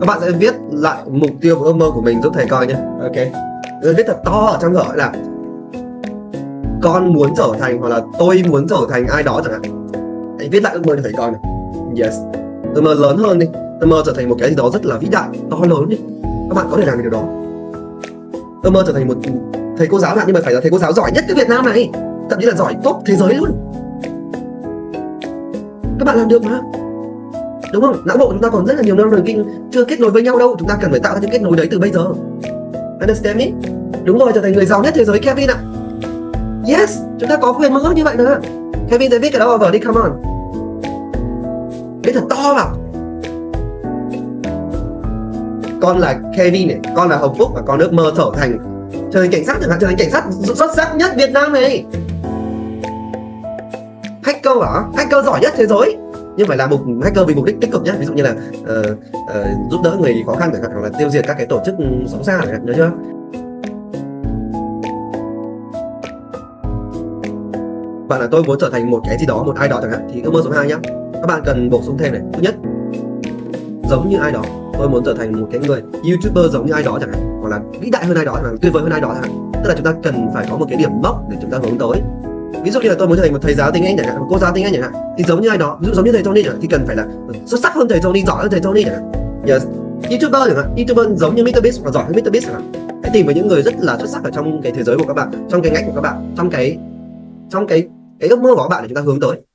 Các bạn sẽ viết lại mục tiêu và ước mơ của mình giúp thầy coi nhé. Ok, viết thật to ở trong gõ là con muốn trở thành, hoặc là tôi muốn trở thành ai đó chẳng hạn. Hãy viết lại ước mơ cho thầy coi này. Yes, ước mơ lớn hơn đi, ước mơ trở thành một cái gì đó rất là vĩ đại, to lớn đi. Các bạn có thể làm được điều đó. Ước mơ trở thành một thầy cô giáo, nhưng mà phải là thầy cô giáo giỏi nhất cái Việt Nam này, thậm chí là giỏi top thế giới luôn. Các bạn làm được mà, đúng không? Não bộ chúng ta còn rất là nhiều neuron thần kinh chưa kết nối với nhau đâu, chúng ta cần phải tạo ra những kết nối đấy từ bây giờ. Understand me? Đúng rồi, trở thành người giàu nhất thế giới, Kevin ạ. Yes, chúng ta có quyền mơ như vậy nữa. Kevin sẽ viết cái đó vào vở đi, come on. Viết thật to vào. Con là Kevin này, con là Hồng Phúc và con ước mơ trở thành cảnh sát chẳng hạn, trở thành cảnh sát xuất sắc nhất Việt Nam này. Hacker hả? Hacker giỏi nhất thế giới. Nhưng phải là một hacker vì mục đích tích cực nhé. Ví dụ như là giúp đỡ người khó khăn chẳng hạn, hoặc là tiêu diệt các cái tổ chức xấu xa chẳng hạn, nhớ chưa? Bạn là tôi muốn trở thành một cái gì đó, một ai đó chẳng hạn, thì ước mơ số 2 nhé. Các bạn cần bổ sung thêm này. Thứ nhất, giống như ai đó. Tôi muốn trở thành một cái người YouTuber giống như ai đó chẳng hạn, hoặc là vĩ đại hơn ai đó chẳng hạn, tuyệt vời hơn ai đó chẳng hạn. Tức là chúng ta cần phải có một cái điểm mốc để chúng ta hướng tới. Ví dụ như là tôi muốn trở thành một thầy giáo tiếng Anh chẳng hạn, một cô giáo tiếng Anh chẳng hạn, thì giống như ai đó, ví dụ giống như thầy Tony chẳng hạn, thì cần phải là xuất sắc hơn thầy Tony, giỏi hơn thầy Tony chẳng hạn. Yes. YouTuber chẳng hạn, YouTuber giống như Mr Beast hoặc giỏi hơn Mr Beast chẳng hạn. Hãy tìm với những người rất là xuất sắc ở trong cái thế giới của các bạn, trong cái ngách của các bạn, trong cái ước mơ của các bạn để chúng ta hướng tới.